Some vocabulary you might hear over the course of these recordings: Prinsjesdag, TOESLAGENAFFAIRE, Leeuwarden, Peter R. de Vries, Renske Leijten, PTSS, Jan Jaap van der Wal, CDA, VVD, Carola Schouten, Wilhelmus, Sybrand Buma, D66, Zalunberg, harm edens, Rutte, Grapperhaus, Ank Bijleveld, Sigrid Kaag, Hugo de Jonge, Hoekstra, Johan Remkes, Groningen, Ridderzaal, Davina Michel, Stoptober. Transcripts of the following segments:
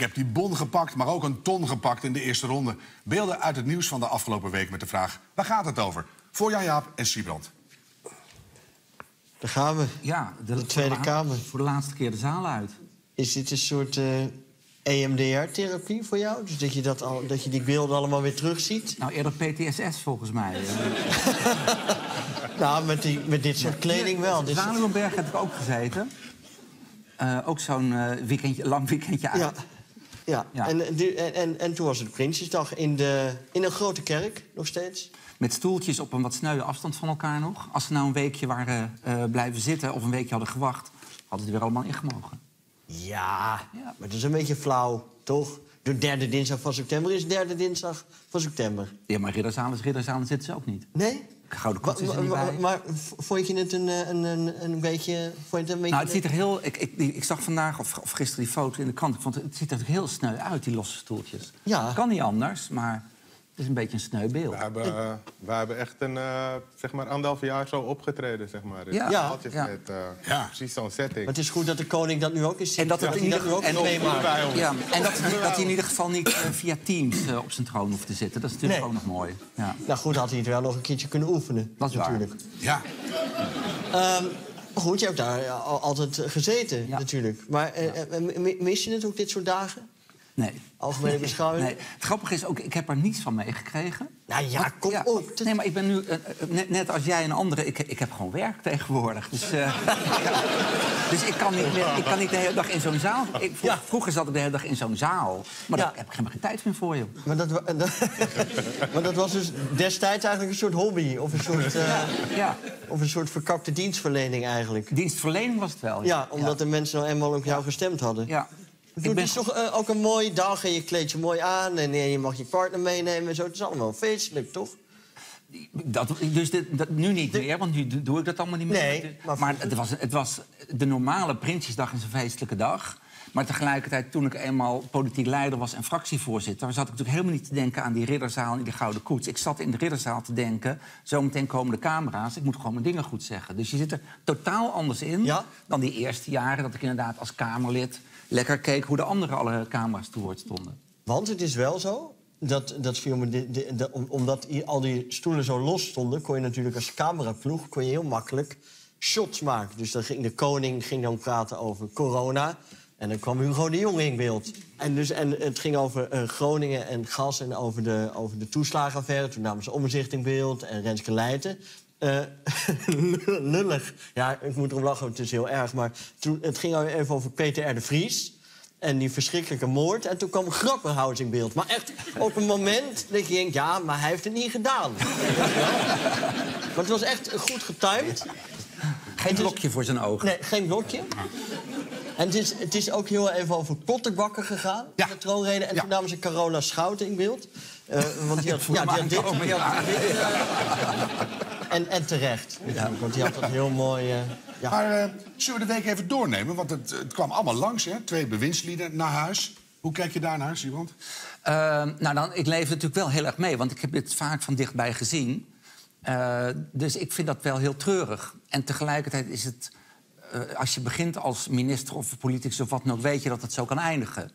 Ik heb die bon gepakt, maar ook een ton gepakt in de eerste ronde. Beelden uit het nieuws van de afgelopen week met de vraag... waar gaat het over? Voor Jan Jaap en Sybrand. Daar gaan we. Ja, de Tweede Kamer. Voor de laatste keer de zaal uit. Is dit een soort EMDR-therapie voor jou? Dus dat je, dat je die beelden allemaal weer terugziet? Nou, eerder PTSS volgens mij. Nou, met dit soort kleding wel. In Zalunberg heb ik ook gezeten. Ook zo'n lang weekendje uit. Ja, ja. Ja. En toen was het Prinsjesdag in een grote kerk nog steeds. Met stoeltjes op een wat sneuwe afstand van elkaar nog. Als ze nou een weekje waren blijven zitten of een weekje hadden gewacht... hadden ze er weer allemaal in gemogen. Ja, ja, maar dat is een beetje flauw, toch? De derde dinsdag van september is de derde dinsdag van september. Ja, maar Ridderzaal is Ridderzaal, zitten ze ook niet. Nee? Gouden Koets is er niet bij. Maar vond je het een beetje... Vond je het een beetje... Nou, het ziet er heel... Ik zag vandaag, of gisteren, die foto in de krant. Ik vond, het ziet er heel sneu uit, die losse stoeltjes. Ja. Het kan niet anders, maar... Het is een beetje een sneu beeld. We hebben echt een, zeg maar, anderhalf jaar zo opgetreden, zeg maar. Dus ja, ja, ja. Met, ja, precies zo'n setting. Maar het is goed dat de koning dat nu ook is. En dat hij in ieder geval niet via Teams op zijn troon hoeft te zitten. Dat is natuurlijk ook nog mooi. Ja. Nou goed, had hij het wel nog een keertje kunnen oefenen. Dat is natuurlijk. Waar. Ja. Goed, je hebt daar altijd gezeten, natuurlijk. Maar mis je het ook, dit soort dagen? Nee. Algemene beschouwing? Nee. Het grappige is ook, ik heb er niets van meegekregen. Nou ja, maar, kom op. Nee, maar ik ben nu, net als jij en anderen, ik heb gewoon werk tegenwoordig. Dus, dus ik kan niet de hele dag in zo'n zaal. Vroeger zat ik de hele dag in zo'n zaal. Maar daar heb ik helemaal geen tijd meer voor, joh. Maar dat was dus destijds eigenlijk een soort hobby. Of een soort, of een soort verkapte dienstverlening eigenlijk. Dienstverlening was het wel. Ja, omdat de mensen nou eenmaal op jou gestemd hadden. Ja. Het is toch ook een mooie dag en je kleedt je mooi aan... en je mag je partner meenemen en zo. Het is allemaal feestelijk, toch? Nu niet meer, want nu doe ik dat allemaal niet meer. Nee, maar het was de normale Prinsjesdag is een feestelijke dag. Maar tegelijkertijd, toen ik eenmaal politiek leider was en fractievoorzitter... zat ik natuurlijk helemaal niet te denken aan die Ridderzaal en die Gouden Koets. Ik zat in de Ridderzaal te denken, zometeen komen de camera's... ik moet gewoon mijn dingen goed zeggen. Dus je zit er totaal anders in dan die eerste jaren... dat ik inderdaad als Kamerlid... lekker keek hoe de anderen alle camera's te woord stonden. Want het is wel zo, omdat al die stoelen zo los stonden... kon je natuurlijk als cameraploeg heel makkelijk shots maken. Dus dan ging de koning dan praten over corona... en dan kwam Hugo de Jonge in beeld. En het ging over Groningen en gas en over de toeslagenaffaire. Toen namen ze Omzicht in beeld en Renske Leijten... lullig. Ja, ik moet erom lachen, het is heel erg. Maar het ging even over Peter R. de Vries. En die verschrikkelijke moord. En toen kwam Grapperhaus in beeld. Maar echt op een moment dat je denkt... ja, maar hij heeft het niet gedaan. Maar het was echt goed getimed. Geen blokje voor zijn ogen. Nee, geen blokje. En het is ook heel even over pottenbakken gegaan, de troonrede. En toen namen ze Carola Schouten in beeld. Want die had dit. En terecht, want die had dat heel mooi... Maar zullen we de week even doornemen? Want het kwam allemaal langs, hè? 2 bewindslieden naar huis. Hoe kijk je daar naar, Sybrand? Ik leef natuurlijk wel heel erg mee, want ik heb dit vaak van dichtbij gezien. Dus ik vind dat wel heel treurig. En tegelijkertijd is het... als je begint als minister of politicus of wat dan ook... weet je dat het zo kan eindigen.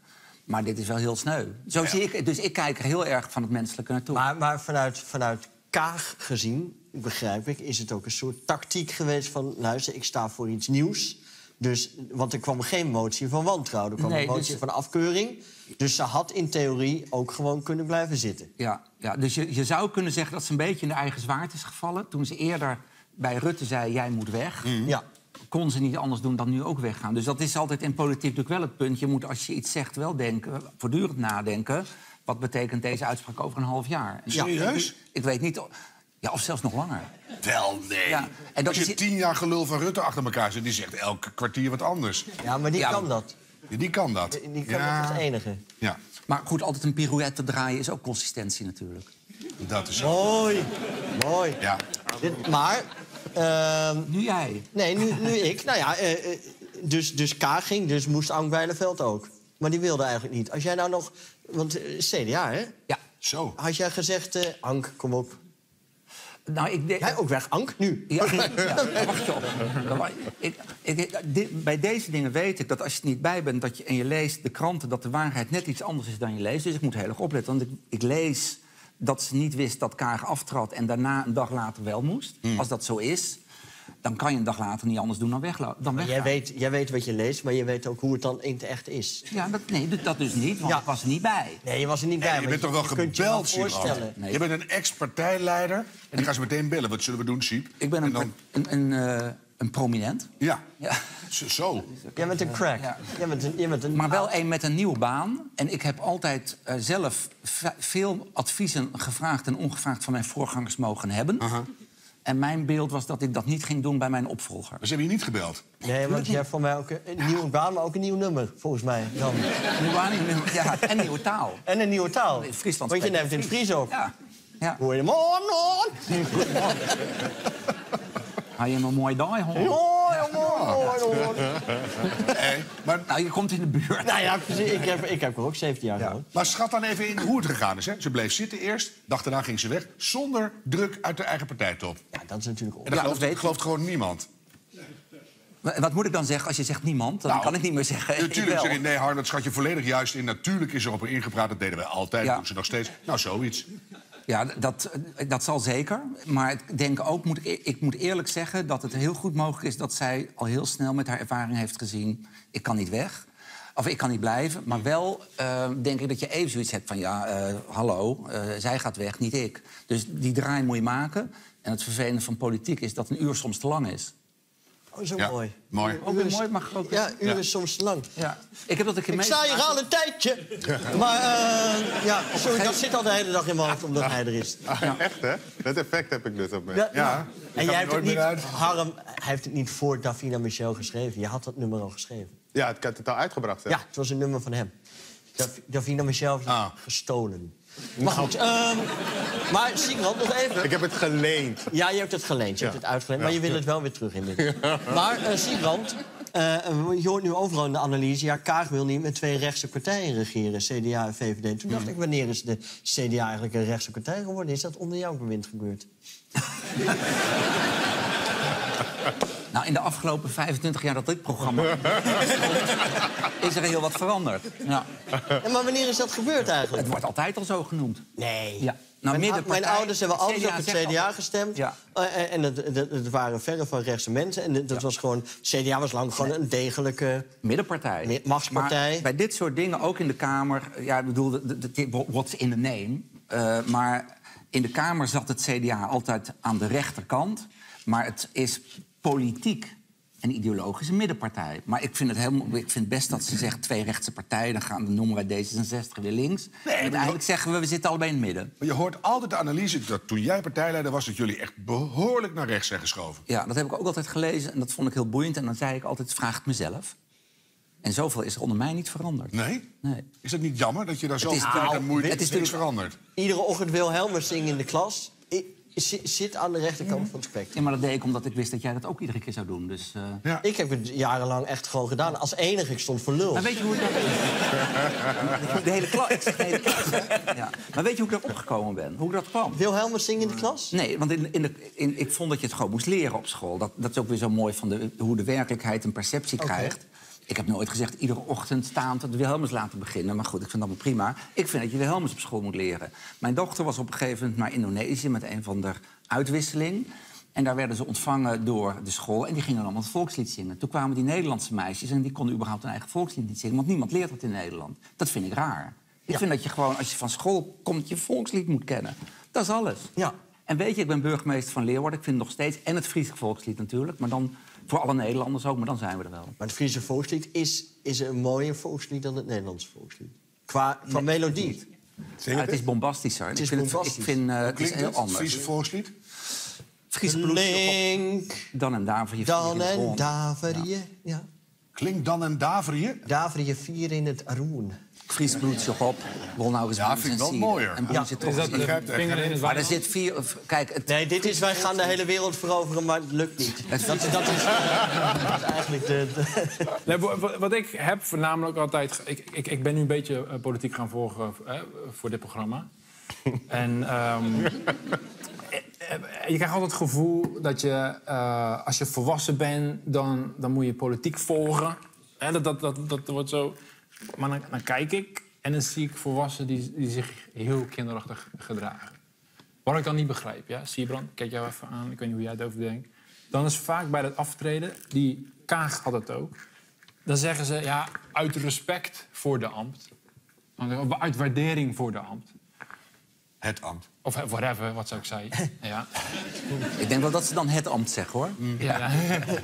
Maar dit is wel heel sneu. Zo zie ik het. Dus ik kijk er heel erg van het menselijke naartoe. Maar vanuit Kaag gezien, begrijp ik... is het ook een soort tactiek geweest van... luister, ik sta voor iets nieuws. Dus, want er kwam geen motie van wantrouwen. Er kwam een motie van afkeuring. Dus ze had in theorie ook gewoon kunnen blijven zitten. Ja dus je zou kunnen zeggen dat ze een beetje in de eigen zwaard is gevallen. Toen ze eerder bij Rutte zei, jij moet weg... kon ze niet anders doen dan nu ook weggaan. Dus dat is altijd in politiek natuurlijk wel het punt. Je moet, als je iets zegt, wel denken, voortdurend nadenken... wat betekent deze uitspraak over een half jaar? Serieus? Ik weet niet... of zelfs nog langer. Wel, nee. Ja, en dat als je 10 jaar gelul van Rutte achter elkaar zit... die zegt elke kwartier wat anders. Ja, maar die kan dat. Ja, die kan dat. Die kan dat als enige. Ja. Maar goed, altijd een pirouette draaien is ook consistentie natuurlijk. Dat is mooi. Mooi. Ja. Maar... nu jij. Nee, nu ik. Nou ja, dus Kaag ging, dus moest Ank Bijleveld ook. Maar die wilde eigenlijk niet. Als jij nou nog... Want CDA, hè? Ja. Zo. Had jij gezegd, Ank, kom op. Nou, ik denk... Jij ook weg, Ank, nu. Ja, ja, wacht op. Bij deze dingen weet ik dat als je er niet bij bent en je leest de kranten... dat de waarheid net iets anders is dan je leest. Dus ik moet heel erg opletten, want ik lees dat ze niet wist dat Kaag aftrad... en daarna een dag later wel moest. Als dat zo is, dan kan je een dag later niet anders doen dan weggaan. Jij weet wat je leest, maar je weet ook hoe het dan in het echt is. Ja, dat dus niet, want ik was er niet bij. Nee, je was er niet bij. Je bent toch wel gebeld, Siep? Nee. Je bent een ex-partijleider en die gaan ze meteen bellen. Wat zullen we doen, Siep? Ik ben een prominent. Ja, ja. Zo. Jij bent een crack. Ja. Jij bent een... Maar wel een met een nieuwe baan. En ik heb altijd zelf veel adviezen gevraagd en ongevraagd van mijn voorgangers mogen hebben. Uh-huh. En mijn beeld was dat ik dat niet ging doen bij mijn opvolger. Maar ze hebben je niet gebeld? Nee, want jij hebt voor mij ook een nieuwe baan, maar ook een nieuw nummer, volgens mij. Dan. Ja, en nieuwe taal. En een nieuwe taal. In Friesland. Want je neemt in het Fries ook. Ja. Ja. Goedemorgen. Ga je een mooie dag, hoor. Ja, jongen. Nee, maar... Nou, je komt in de buurt. Nou ja, precies. Ik heb er ook 17 jaar gewoond. Ja. Maar schat dan even in hoe het gegaan is, hè? Ze bleef zitten eerst, dag daarna ging ze weg... zonder druk uit de eigen partijtop. Ja, dat is natuurlijk... En dat gelooft gewoon niemand. Wat moet ik dan zeggen als je zegt niemand? Dan kan ik niet meer zeggen. Natuurlijk, nee, Harm, dat schat je volledig juist in. Natuurlijk is er op haar ingepraat, dat deden wij altijd. Ja. Doen ze nog steeds. Nou, zoiets. Ja, dat zal zeker. Maar ik denk ook, ik moet eerlijk zeggen... dat het heel goed mogelijk is dat zij al heel snel met haar ervaring heeft gezien... ik kan niet weg, of ik kan niet blijven. Maar wel denk ik dat je even zoiets hebt van... ja, hallo, zij gaat weg, niet ik. Dus die draai moet je maken. En het vervelende van politiek is dat een uur soms te lang is. Oh, zo mooi. Mooi. Ook weer mooi, mag ook. Ja, uren is soms lang. Ja. Ik heb dat een keer meegemaakt. Ik sta hier al een tijdje. Maar dat zit al de hele dag in mijn hoofd, omdat hij er is. Ah, ja. Echt, hè? Dat effect heb ik dus op me. Ja. Ja. En jij hebt het niet, Harm, hij heeft het niet voor Davina Michel geschreven. Je had dat nummer al geschreven. Ja, ik had het al uitgebracht, hè? Ja, het was een nummer van hem. Davina Michel heeft het gestolen. Maar goed, maar Sigrid, nog even. Ik heb het geleend. Ja, je hebt het geleend, je hebt het uitgeleend. Ja. Maar je wil het wel weer terug inmiddels. Ja. Maar Sigrid, je hoort nu overal in de analyse... ja, Kaag wil niet met twee rechtse partijen regeren, CDA en VVD. Toen dacht ik, wanneer is de CDA eigenlijk een rechtse partij geworden? Is dat onder jouw bewind gebeurd? Nou, in de afgelopen 25 jaar dat dit programma... is er heel wat veranderd. Ja. Ja, maar wanneer is dat gebeurd eigenlijk? Het wordt altijd al zo genoemd. Nee. Ja. Nou, mijn ouders hebben altijd op het CDA gestemd. Ja. En het waren verre van rechtse mensen. En dat was gewoon... Het CDA was lang gewoon een degelijke... Middenpartij. Machtspartij. Maar bij dit soort dingen, ook in de Kamer... Ja, ik bedoel, what's in the name? Maar in de Kamer zat het CDA altijd aan de rechterkant. Maar het is... politiek en ideologische middenpartij. Maar ik vind best dat ze zegt twee rechtse partijen... dan noemen wij D66 weer links. Nee, en uiteindelijk zeggen we zitten allebei in het midden. Maar je hoort altijd de analyse dat toen jij partijleider was... dat jullie echt behoorlijk naar rechts zijn geschoven. Ja, dat heb ik ook altijd gelezen en dat vond ik heel boeiend. En dan zei ik altijd, vraag het mezelf. En zoveel is er onder mij niet veranderd. Nee? Nee. Is dat niet jammer dat je daar zo tijd en moeite... Het is niks veranderd? Iedere ochtend Wilhelmus zingen in de klas... Zit aan de rechterkant van het spectrum. Ja, maar dat deed ik omdat ik wist dat jij dat ook iedere keer zou doen. Dus, ja. Ik heb het jarenlang echt gewoon gedaan. Als enige, ik stond voor lul. Maar weet je hoe ik dat... de hele klas. De hele klas, hè? Ja. Maar weet je hoe ik daar opgekomen ben? Hoe ik dat kwam? Wilhelmus zingen in de klas? Nee, want ik vond dat je het gewoon moest leren op school. Dat is ook weer zo mooi van hoe de werkelijkheid een perceptie krijgt. Ik heb nooit gezegd iedere ochtend staand het Wilhelmus laten beginnen. Maar goed, ik vind dat wel prima. Ik vind dat je Wilhelmus op school moet leren. Mijn dochter was op een gegeven moment naar Indonesië... met een van de uitwisseling. En daar werden ze ontvangen door de school. En die gingen allemaal het volkslied zingen. Toen kwamen die Nederlandse meisjes... en die konden überhaupt hun eigen volkslied niet zingen. Want niemand leert dat in Nederland. Dat vind ik raar. Ik vind dat je gewoon, als je van school komt... je volkslied moet kennen. Dat is alles. Ja. En weet je, ik ben burgemeester van Leeuwarden. Ik vind het nog steeds... en het Friese volkslied natuurlijk, maar dan... Voor alle Nederlanders ook, maar dan zijn we er wel. Maar het Friese volkslied is een mooier volkslied dan het Nederlandse volkslied. Qua melodie. Het is bombastischer. Het is bombastisch. Ik vind het is heel anders. Het Friese volkslied? Friese bloed. Dan en Daverië. Dan en Daverië, ja. Klinkt dan en Daverië? Daverië 4 in het Aroen. Fries bloed op, wol nou eens bloed en sieren. Mooier. En bloed zit toch in. Maar er zit vier... Kijk, nee, dit is wij gaan de hele wereld veroveren, maar het lukt niet. Dat is eigenlijk de... Nee, wat ik heb voornamelijk altijd... Ik ben nu een beetje politiek gaan volgen voor dit programma. En Je krijgt altijd het gevoel dat je, als je volwassen bent, dan moet je politiek volgen. Hè, dat wordt zo. Maar dan kijk ik en dan zie ik volwassenen die zich heel kinderachtig gedragen. Wat ik dan niet begrijp, ja, Sybrand, kijk jou even aan, ik weet niet hoe jij het over denkt. Dan is vaak bij dat aftreden, die Kaag had het ook, dan zeggen ze, ja, uit respect voor de ambt. Of uit waardering voor de ambt. Het ambt. Of whatever, wat zou ik zeggen. Ja. Ik denk wel dat ze dan het ambt zeggen, hoor. Mm. Ja,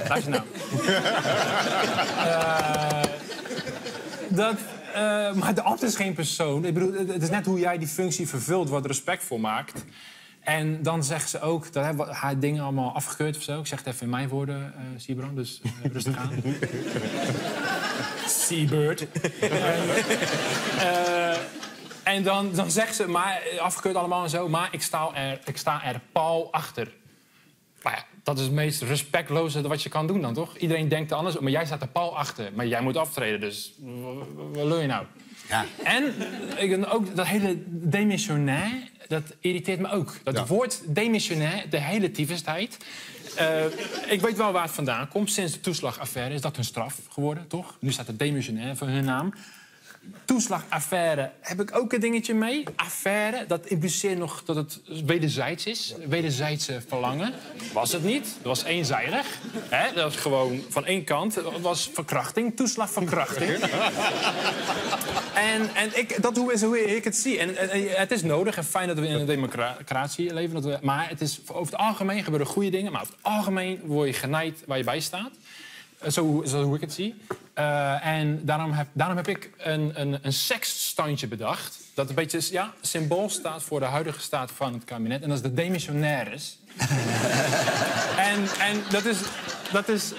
luister nou. Maar de ambt is geen persoon. Ik bedoel, het is net hoe jij die functie vervult, wat respect voor maakt. En dan zegt ze ook, dat hebben we haar dingen allemaal afgekeurd of zo. Ik zeg het even in mijn woorden, Sybrand, dus rustig aan. Seabird. En dan zegt ze, maar afgekeurd allemaal en zo, maar ik sta er pal achter. Maar ja, dat is het meest respectloze wat je kan doen dan, toch? Iedereen denkt er anders, maar jij staat er pal achter. Maar jij moet aftreden, dus wat wil je nou? Ja. En ook dat hele demissionair, dat irriteert me ook. Dat woord demissionair, de hele tyfusheid. Ik weet wel waar het vandaan komt. Sinds de toeslagaffaire is dat hun straf geworden, toch? Nu staat het demissionair voor hun naam. Toeslagaffaire heb ik ook een dingetje mee. Affaire, dat impliceert nog dat het wederzijds is. Wederzijdse verlangen. Was het niet. Dat was eenzijdig. He, dat was gewoon van één kant. Dat was verkrachting. Toeslagverkrachting. Dat is hoe ik het zie. En het is nodig en fijn dat we in een democratie leven. Maar het is, over het algemeen gebeuren goede dingen. Maar over het algemeen word je genaaid waar je bij staat. Zo hoe ik het zie. En daarom heb ik een seksstandje bedacht. Dat een beetje symbool staat voor de huidige staat van het kabinet. En dat is de demissionaires. en dat is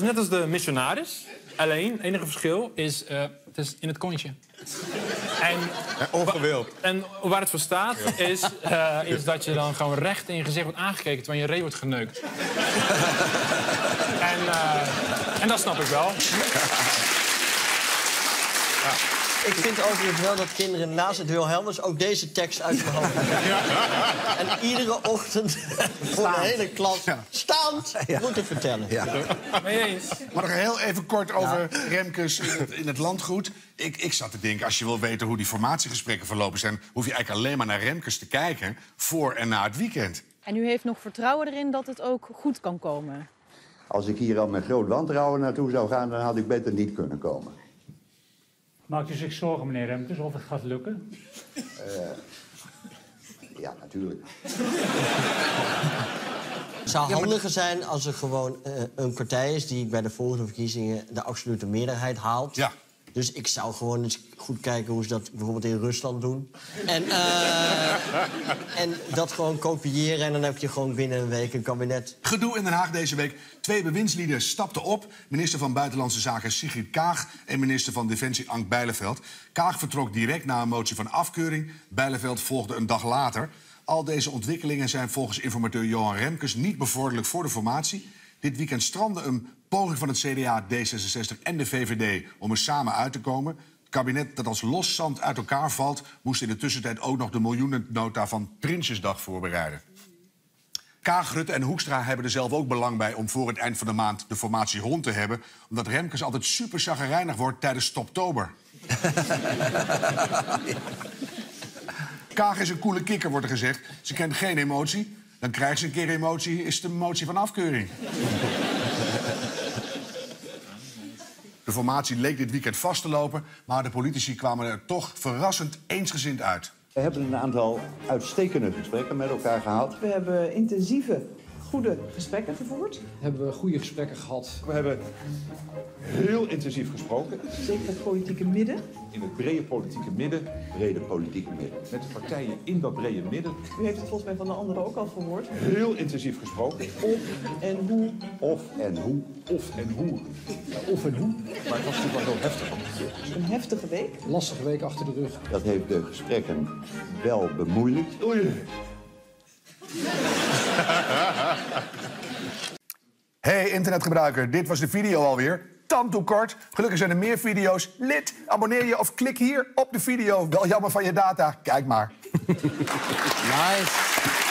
net als de missionaris. Alleen, het enige verschil is, het is in het kontje. Ongewild. En waar het voor staat, is dat je dan gewoon recht in je gezicht wordt aangekeken terwijl je ree wordt geneukt. En dat snap ik wel. Ja. Ik vind overigens wel dat kinderen naast het Wilhelmus ook deze tekst uit hun hoofd hebben. Ja. En iedere ochtend voor de hele klas staand moeten vertellen. Ja. Maar nog heel even kort over Remkes in het landgoed. Ik zat te denken, als je wil weten hoe die formatiegesprekken verlopen zijn, hoef je eigenlijk alleen maar naar Remkes te kijken voor en na het weekend. En u heeft nog vertrouwen erin dat het ook goed kan komen? Als ik hier al met groot wantrouwen naartoe zou gaan, dan had ik beter niet kunnen komen. Maakt u zich zorgen, meneer Remkes, of het gaat lukken? Ja, natuurlijk. Het zou handiger zijn als er gewoon een partij is die bij de volgende verkiezingen de absolute meerderheid haalt. Ja. Dus ik zou gewoon eens goed kijken hoe ze dat bijvoorbeeld in Rusland doen. En dat gewoon kopiëren en dan heb je gewoon binnen een week een kabinet. Gedoe in Den Haag deze week. 2 bewindslieden stapten op. Minister van Buitenlandse Zaken Sigrid Kaag en minister van Defensie Ank Bijleveld. Kaag vertrok direct na een motie van afkeuring. Bijleveld volgde een dag later. Al deze ontwikkelingen zijn volgens informateur Johan Remkes niet bevorderlijk voor de formatie. Dit weekend strandde een poging van het CDA, D66 en de VVD om er samen uit te komen. Het kabinet dat als los zand uit elkaar valt, moest in de tussentijd ook nog de miljoenennota van Prinsjesdag voorbereiden. Kaag, Rutte en Hoekstra hebben er zelf ook belang bij om voor het eind van de maand de formatie rond te hebben, omdat Remkes altijd super chagrijnig wordt tijdens Stoptober. Kaag is een coole kikker, wordt er gezegd. Ze kent geen emotie. Dan krijgt ze een keer emotie, is het een motie van afkeuring. De formatie leek dit weekend vast te lopen, maar de politici kwamen er toch verrassend eensgezind uit. We hebben een aantal uitstekende gesprekken met elkaar gehad. We hebben intensieve, goede gesprekken gevoerd. Hebben we goede gesprekken gehad. We hebben heel intensief gesproken. Zeker het politieke midden. In het brede politieke midden. Brede politieke midden. Met de partijen in dat brede midden. U heeft het volgens mij van de anderen ook al gehoord. Heel intensief gesproken. Of en hoe. Maar het was natuurlijk wel heel heftig. Een heftige week. Lastige week achter de rug. Dat heeft de gesprekken wel bemoeilijkt. Oei. Hey internetgebruiker, dit was de video alweer. Tamtoe kort. Gelukkig zijn er meer video's. Lid, abonneer je of klik hier op de video. Wel jammer van je data. Kijk maar. Nice.